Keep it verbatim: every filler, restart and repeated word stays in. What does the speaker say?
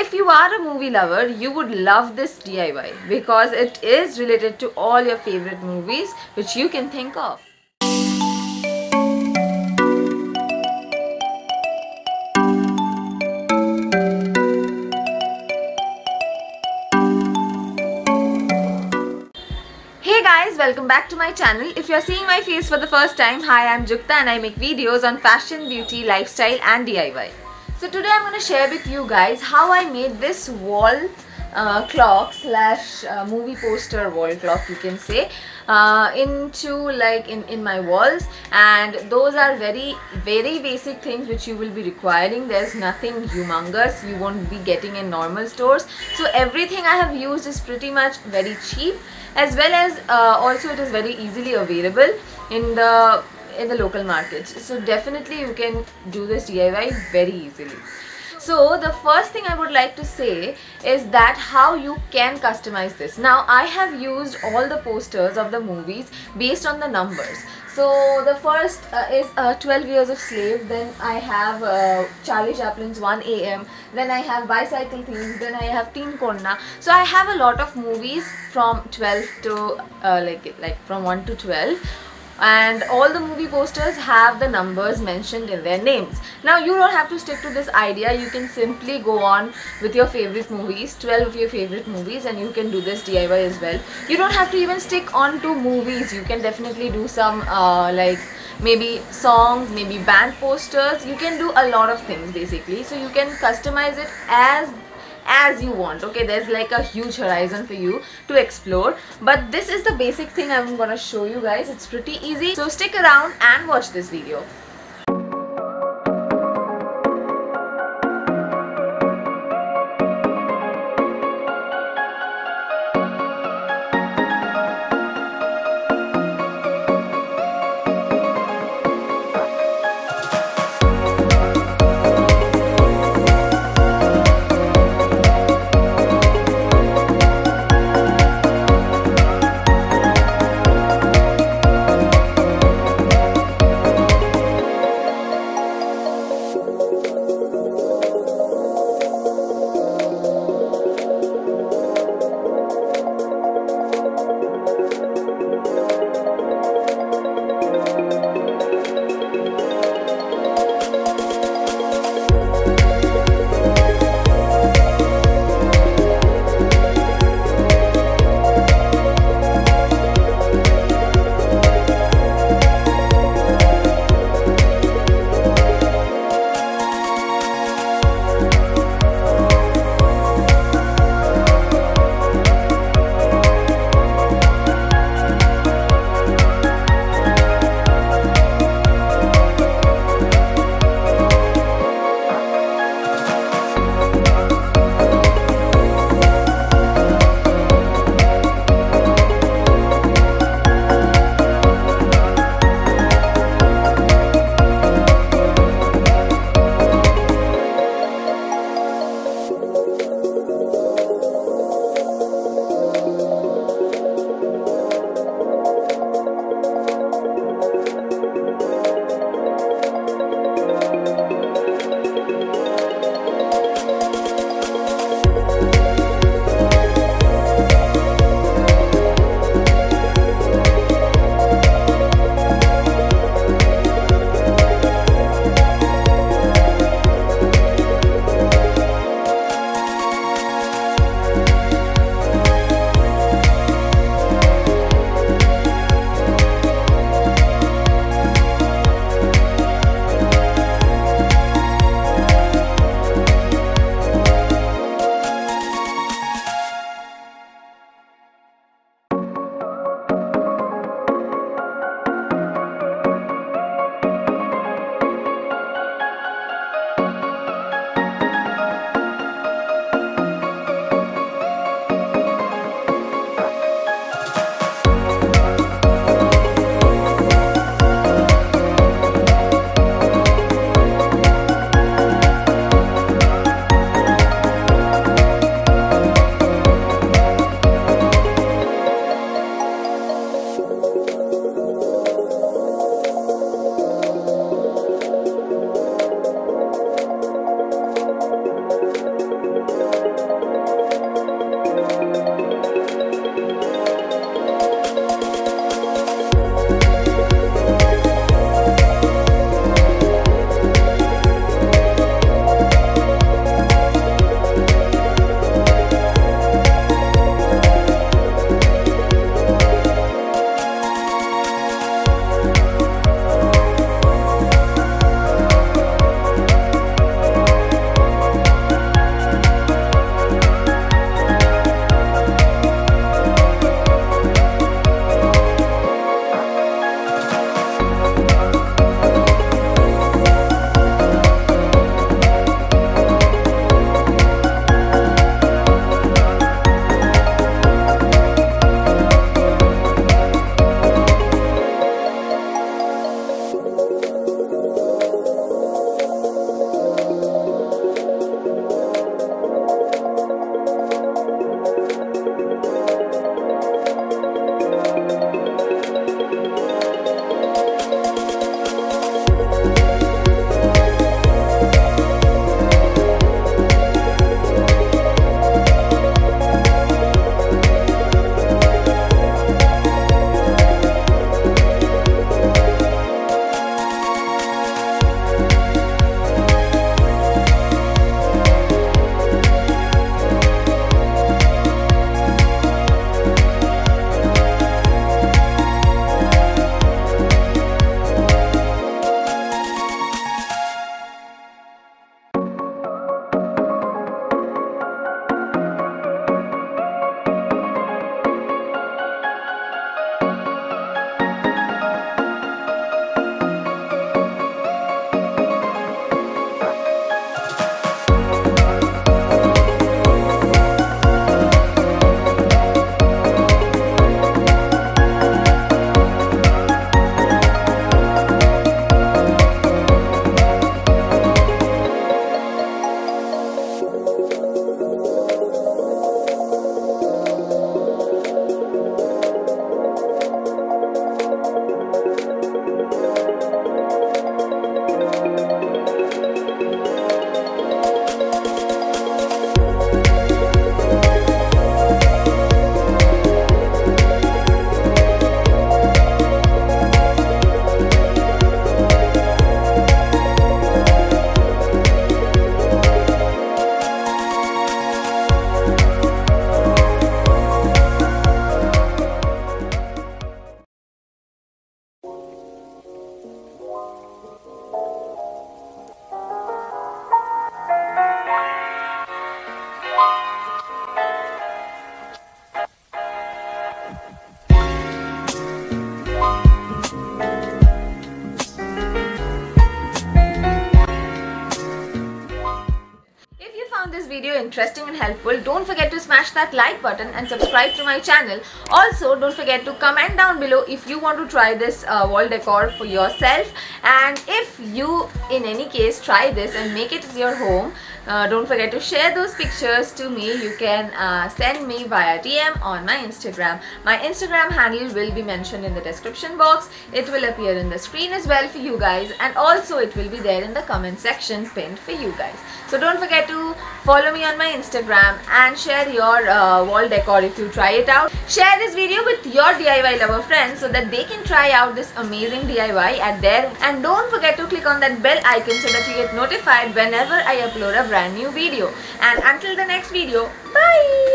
If you are a movie lover, you would love this D I Y because it is related to all your favorite movies which you can think of. Hey guys, welcome back to my channel. If you are seeing my face for the first time, hi, I am Jukta and I make videos on fashion, beauty, lifestyle and D I Y. So today I am going to share with you guys how I made this wall uh, clock slash uh, movie poster wall clock, you can say, uh, into like in, in my walls, and those are very very basic things which you will be requiring. There's nothing humongous you won't be getting in normal stores. So everything I have used is pretty much very cheap, as well as uh, also it is very easily available in the in the local markets, so definitely you can do this D I Y very easily. So the first thing I would like to say is that how you can customize this. Now I have used all the posters of the movies based on the numbers. So the first uh, is uh, twelve years a slave, then I have uh, Charlie Chaplin's one A M, then I have Bicycle Thieves, then I have Teen Kona. So I have a lot of movies from twelve to uh, like like from one to twelve. And all the movie posters have the numbers mentioned in their names. Now you don't have to stick to this idea, you can simply go on with your favorite movies, twelve of your favorite movies, and you can do this D I Y as well. You don't have to even stick on to movies, you can definitely do some uh, like maybe songs, maybe band posters. You can do a lot of things basically, so you can customize it as as you want. Okay, there's like a huge horizon for you to explore, but this is the basic thing I'm gonna show you guys. It's pretty easy, so stick around and watch this video. This video interesting and helpful, don't forget to smash that like button and subscribe to my channel. Also, don't forget to comment down below if you want to try this uh, wall decor for yourself, and if you in any case try this and make it your home, uh, don't forget to share those pictures to me. You can uh, send me via D M on my Instagram. My Instagram handle will be mentioned in the description box. It will appear in the screen as well for you guys, and also it will be there in the comment section pinned for you guys. So don't forget to follow me on my Instagram and share your uh, wall decor if you try it out. Share this video with your D I Y lover friends so that they can try out this amazing D I Y at their end. And don't forget to click on that bell icon so that you get notified whenever I upload a brand new video. And until the next video, bye!